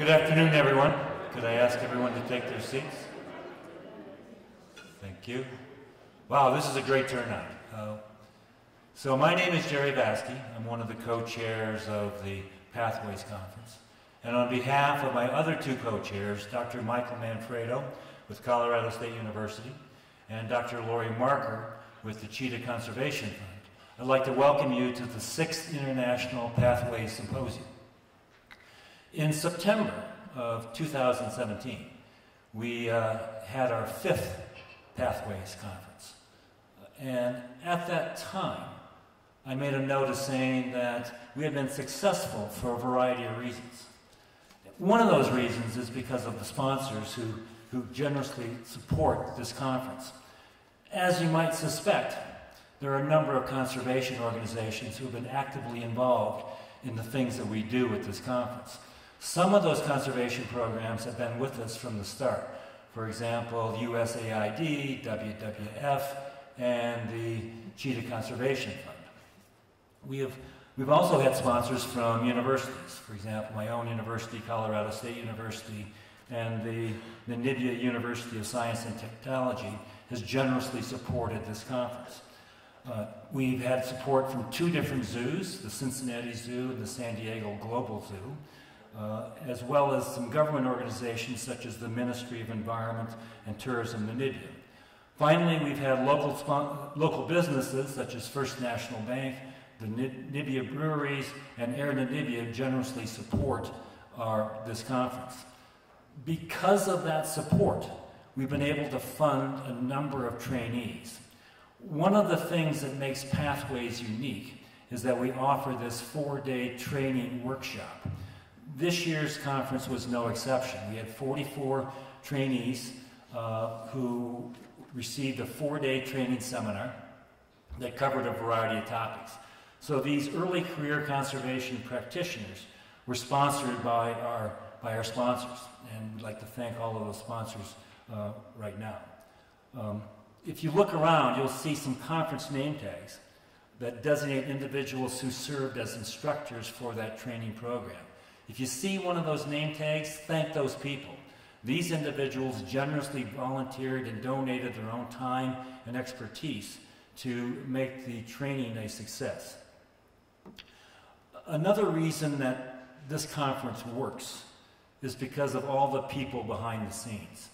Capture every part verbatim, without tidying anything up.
Good afternoon, everyone. Could I ask everyone to take their seats? Thank you. Wow, this is a great turnout. Uh, so my name is Jerry Vaske. I'm one of the co-chairs of the Pathways Conference. And on behalf of my other two co-chairs, Doctor Michael Manfredo with Colorado State University and Doctor Laurie Marker with the Cheetah Conservation Fund, I'd like to welcome you to the sixth International Pathways Symposium. In September of two thousand seventeen, we uh, had our fifth Pathways Conference. And at that time, I made a note of saying that we had been successful for a variety of reasons. One of those reasons is because of the sponsors who, who generously support this conference. As you might suspect, there are a number of conservation organizations who have been actively involved in the things that we do at this conference. Some of those conservation programs have been with us from the start. For example, U S A I D, W W F, and the Cheetah Conservation Fund. We have, we've also had sponsors from universities. For example, my own university, Colorado State University, and the Namibia University of Science and Technology has generously supported this conference. Uh, we've had support from two different zoos, the Cincinnati Zoo and the San Diego Global Zoo. Uh, as well as some government organizations such as the Ministry of Environment and Tourism, Namibia. Finally, we've had local, local businesses such as First National Bank, the Namibia Breweries, and Air Namibia generously support our, this conference. Because of that support, we've been able to fund a number of trainees. One of the things that makes Pathways unique is that we offer this four-day training workshop. This year's conference was no exception. We had forty-four trainees uh, who received a four-day training seminar that covered a variety of topics. So these early career conservation practitioners were sponsored by our, by our sponsors, and we'd like to thank all of those sponsors uh, right now. Um, if you look around, you'll see some conference name tags that designate individuals who served as instructors for that training program. If you see one of those name tags, thank those people. These individuals generously volunteered and donated their own time and expertise to make the training a success. Another reason that this conference works is because of all the people behind the scenes.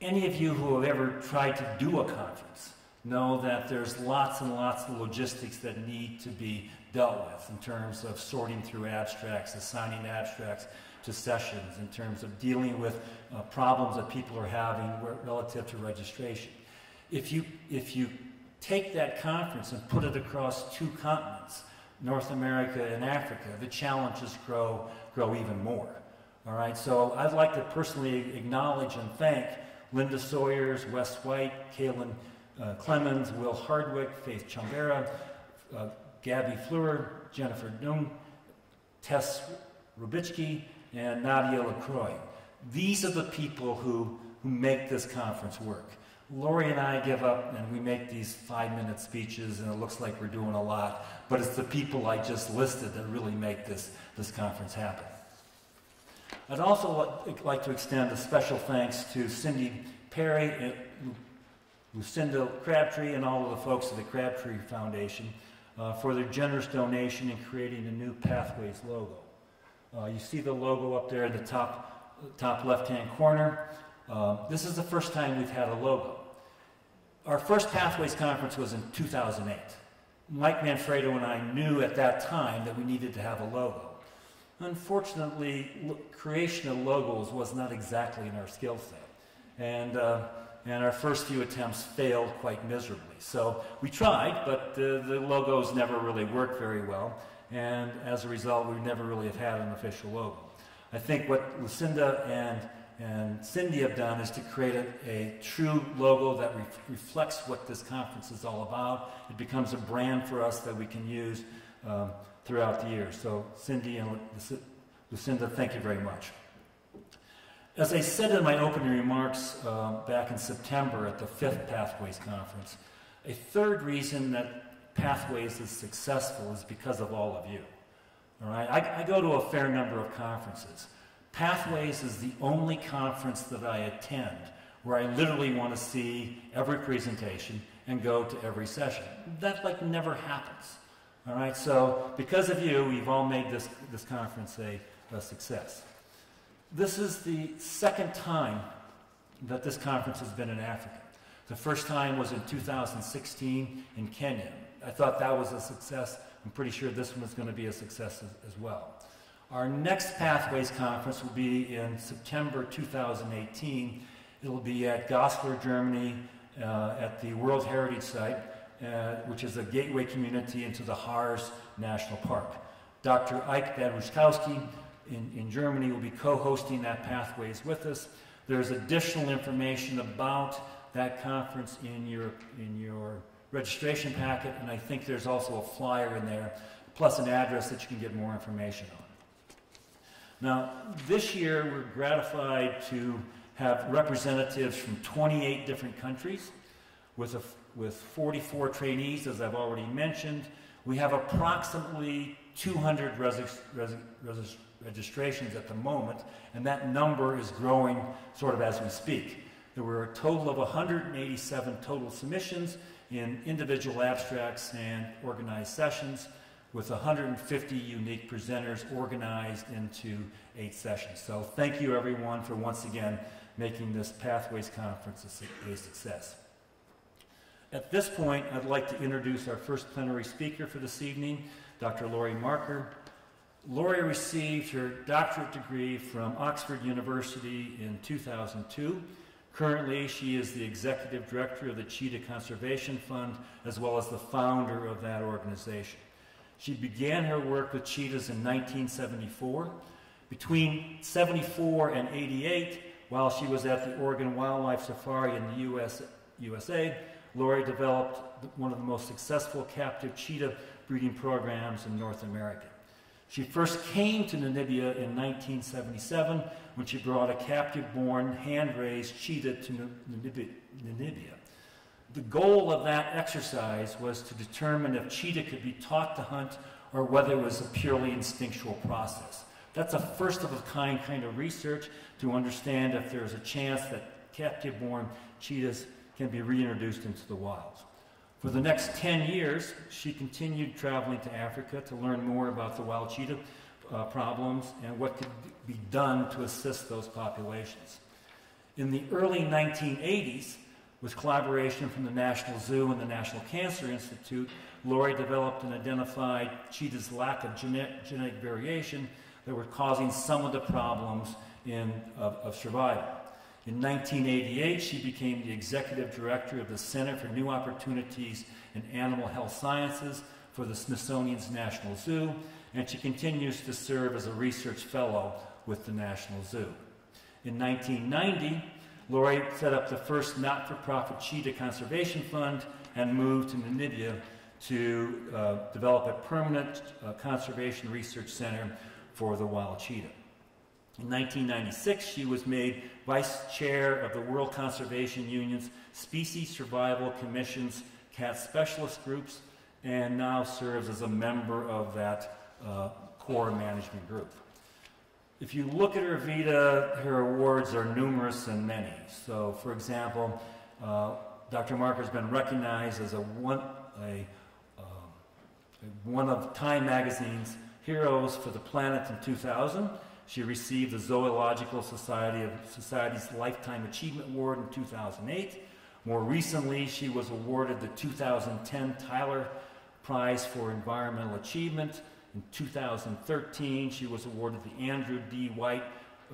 Any of you who have ever tried to do a conference know that there's lots and lots of logistics that need to be dealt with in terms of sorting through abstracts, assigning abstracts to sessions, in terms of dealing with uh, problems that people are having relative to registration. If you, if you take that conference and put it across two continents, North America and Africa, the challenges grow, grow even more. All right, so I'd like to personally acknowledge and thank Linda Sawyers, Wes White, Kaylin uh, Clemens, Will Hardwick, Faith Chambera, uh, Gabby Fleur, Jennifer Dung, Tess Rubitsky, and Nadia LaCroix. These are the people who, who make this conference work. Laurie and I give up and we make these five-minute speeches and it looks like we're doing a lot, but it's the people I just listed that really make this, this conference happen. I'd also like to extend a special thanks to Cindy Perry, and Lucinda Crabtree, and all of the folks at the Crabtree Foundation Uh, for their generous donation in creating a new Pathways logo. Uh, you see the logo up there in the top, top left-hand corner. Uh, this is the first time we've had a logo. Our first Pathways conference was in two thousand eight. Mike Manfredo and I knew at that time that we needed to have a logo. Unfortunately, creation of logos was not exactly in our skill set. And, uh, And our first few attempts failed quite miserably. So we tried, but uh, the logos never really worked very well. And as a result, we never really have had an official logo. I think what Lucinda and, and Cindy have done is to create a, a true logo that re reflects what this conference is all about. It becomes a brand for us that we can use um, throughout the year. So Cindy and Lucinda, thank you very much. As I said in my opening remarks uh, back in September at the fifth Pathways Conference, a third reason that Pathways is successful is because of all of you. All right? I, I go to a fair number of conferences, Pathways is the only conference that I attend where I literally want to see every presentation and go to every session. That like never happens. All right, so because of you, we've all made this, this conference a, a success. This is the second time that this conference has been in Africa. The first time was in two thousand sixteen in Kenya. I thought that was a success. I'm pretty sure this one is going to be a success as, as well. Our next Pathways Conference will be in September two thousand eighteen. It'll be at Goslar, Germany, uh, at the World Heritage Site, uh, which is a gateway community into the Harz National Park. Doctor Ike Babuszkowski in, in Germany will be co-hosting that Pathways with us. There's additional information about that conference in your, in your registration packet, and I think there's also a flyer in there, plus an address that you can get more information on. Now, this year we're gratified to have representatives from twenty-eight different countries with, a, with forty-four trainees, as I've already mentioned. We have approximately two hundred res, res, res, registrations at the moment, and that number is growing sort of as we speak. There were a total of one hundred eighty-seven total submissions in individual abstracts and organized sessions, with one hundred fifty unique presenters organized into eight sessions. So thank you everyone for once again making this Pathways Conference a success. At this point, I'd like to introduce our first plenary speaker for this evening, Doctor Laurie Marker. Laurie received her doctorate degree from Oxford University in two thousand two. Currently, she is the executive director of the Cheetah Conservation Fund, as well as the founder of that organization. She began her work with cheetahs in nineteen seventy-four. Between seventy-four and eighty-eight, while she was at the Oregon Wildlife Safari in the U S, U S A, Laurie developed one of the most successful captive cheetah breeding programs in North America. She first came to Namibia in nineteen seventy-seven when she brought a captive-born, hand-raised cheetah to Namibia. The goal of that exercise was to determine if cheetah could be taught to hunt or whether it was a purely instinctual process. That's a first-of-a-kind kind of research to understand if there's a chance that captive-born cheetahs can be reintroduced into the wild. For the next ten years, she continued traveling to Africa to learn more about the wild cheetah uh, problems and what could be done to assist those populations. In the early nineteen eighties, with collaboration from the National Zoo and the National Cancer Institute, Laurie developed and identified cheetahs' lack of genetic, genetic variation that were causing some of the problems in, of, of survival. In nineteen eighty-eight, she became the executive director of the Center for New Opportunities in Animal Health Sciences for the Smithsonian's National Zoo, and she continues to serve as a research fellow with the National Zoo. In nineteen ninety, Laurie set up the first not-for-profit Cheetah Conservation Fund and moved to Namibia to uh, develop a permanent uh, conservation research center for the wild cheetah. In nineteen ninety-six, she was made vice chair of the World Conservation Union's Species Survival Commission's cat specialist groups and now serves as a member of that uh, core management group. If you look at her vita, her awards are numerous and many. So, for example, uh, Doctor Marker has been recognized as a one, a, um, one of Time Magazine's Heroes for the Planet in two thousand. She received the Zoological Society of Society's Lifetime Achievement Award in two thousand eight. More recently, she was awarded the two thousand ten Tyler Prize for Environmental Achievement. In two thousand thirteen, she was awarded the Andrew D. White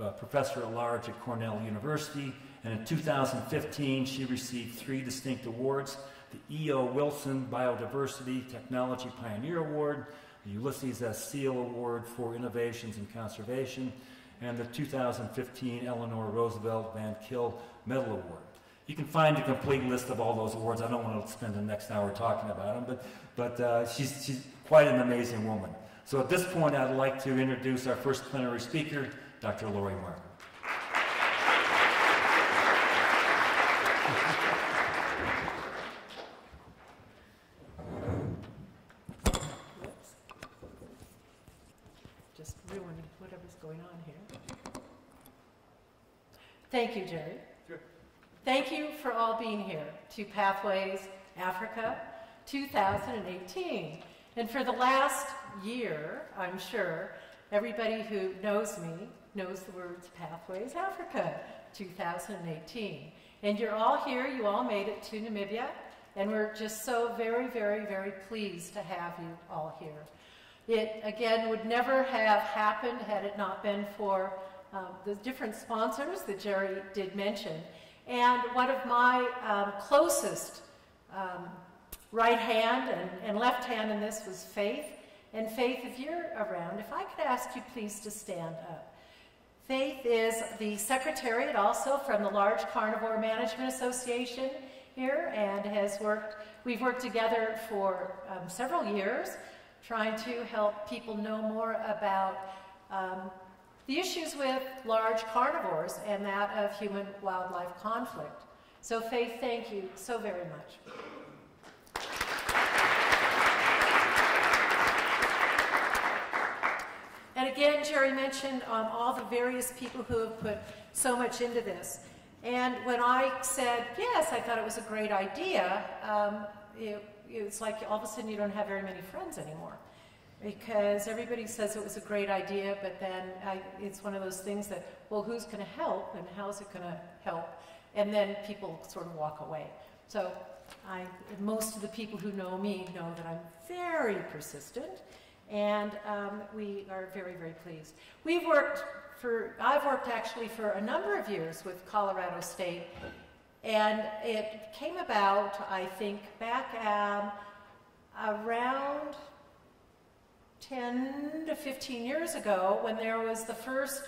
uh, Professor at Large at Cornell University. And in two thousand fifteen, she received three distinct awards, the E O Wilson Biodiversity Technology Pioneer Award, the Ulysses S. Seal Award for Innovations in Conservation, and the two thousand fifteen Eleanor Roosevelt Van Kyll Medal Award. You can find a complete list of all those awards. I don't want to spend the next hour talking about them, but, but uh, she's, she's quite an amazing woman. So at this point, I'd like to introduce our first plenary speaker, Doctor Laurie Marker. Just ruining whatever's going on here. Thank you, Jerry. Sure. Thank you for all being here to Pathways Africa two thousand eighteen. And for the last year, I'm sure, everybody who knows me knows the words Pathways Africa two thousand eighteen. And you're all here, you all made it to Namibia, and we're just so very, very, very pleased to have you all here. It, again, would never have happened had it not been for uh, the different sponsors that Jerry did mention. And one of my um, closest um, right hand and, and left hand in this was Faith. And Faith, if you're around, if I could ask you please to stand up. Faith is the secretariat also from the Large Carnivore Management Association here, and has worked, we've worked together for um, several years trying to help people know more about um, the issues with large carnivores and that of human-wildlife conflict. So Faith, thank you so very much. And again, Jerry mentioned um, all the various people who have put so much into this. And when I said yes, I thought it was a great idea, um, it, it's like all of a sudden you don't have very many friends anymore. Because everybody says it was a great idea, but then I, it's one of those things that, well, who's going to help and how's it going to help? And then people sort of walk away. So I, most of the people who know me know that I'm very persistent. And um, we are very, very pleased. We've worked for, I've worked actually for a number of years with Colorado State, and it came about, I think, back um, around ten to fifteen years ago when there was the first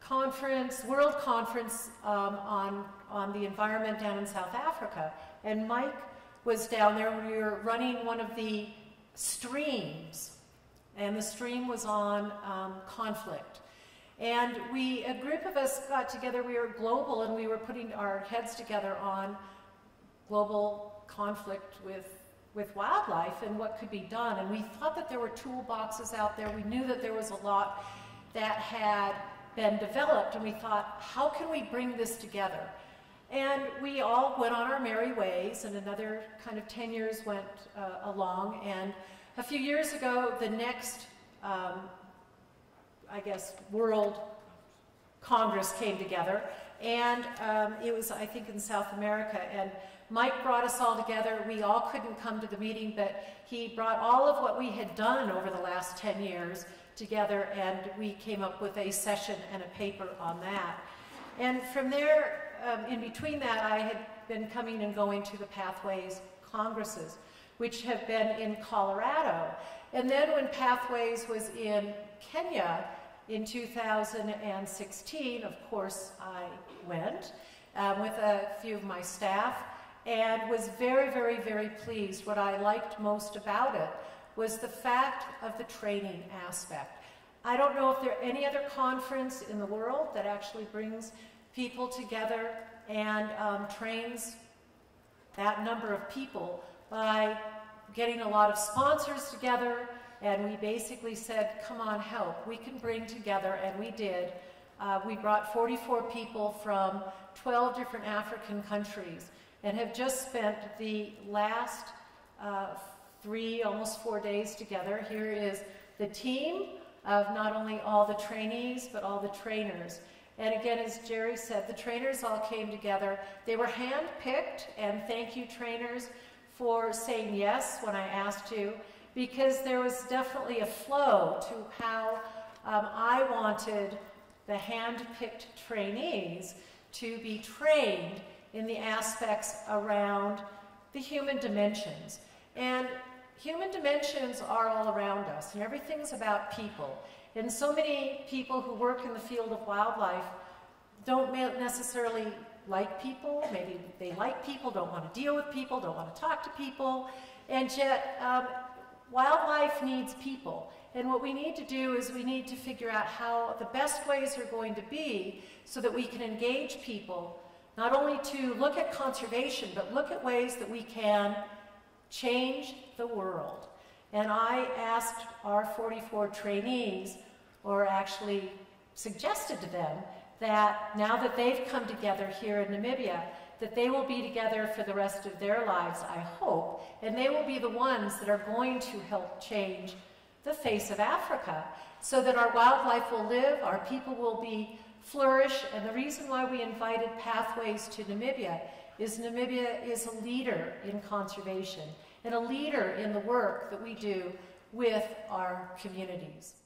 conference, world conference um, on, on the environment down in South Africa. And Mike was down there, we were running one of the streams, and the stream was on um, conflict. And we, a group of us got together, we were global, and we were putting our heads together on global conflict with, with wildlife and what could be done. And we thought that there were toolboxes out there. We knew that there was a lot that had been developed, and we thought, how can we bring this together? And we all went on our merry ways, and another kind of ten years went uh, along, and a few years ago, the next, um, I guess, World Congress came together, and um, it was, I think, in South America, and Mike brought us all together. We all couldn't come to the meeting, but he brought all of what we had done over the last ten years together, and we came up with a session and a paper on that. And from there, um, in between that, I had been coming and going to the Pathways Congresses, which have been in Colorado. And then when Pathways was in Kenya in two thousand sixteen, of course I went um, with a few of my staff and was very, very, very pleased. What I liked most about it was the fact of the training aspect. I don't know if there are any other conference in the world that actually brings people together and um, trains that number of people by getting a lot of sponsors together, and we basically said, come on, help. We can bring together, and we did. Uh, we brought forty-four people from twelve different African countries and have just spent the last uh, three, almost four days together. Here is the team of not only all the trainees, but all the trainers. And again, as Jerry said, the trainers all came together. They were hand-picked, and thank you, trainers, for saying yes when I asked you, because there was definitely a flow to how um, I wanted the hand-picked trainees to be trained in the aspects around the human dimensions. And human dimensions are all around us, and everything's about people. And so many people who work in the field of wildlife don't necessarily like people, maybe they like people, don't want to deal with people, don't want to talk to people, and yet um, wildlife needs people. And what we need to do is we need to figure out how the best ways are going to be so that we can engage people, not only to look at conservation, but look at ways that we can change the world. And I asked our forty-four trainees, or actually suggested to them, that now that they've come together here in Namibia, that they will be together for the rest of their lives, I hope, and they will be the ones that are going to help change the face of Africa so that our wildlife will live, our people will be flourish, and the reason why we invited Pathways to Namibia is Namibia is a leader in conservation and a leader in the work that we do with our communities.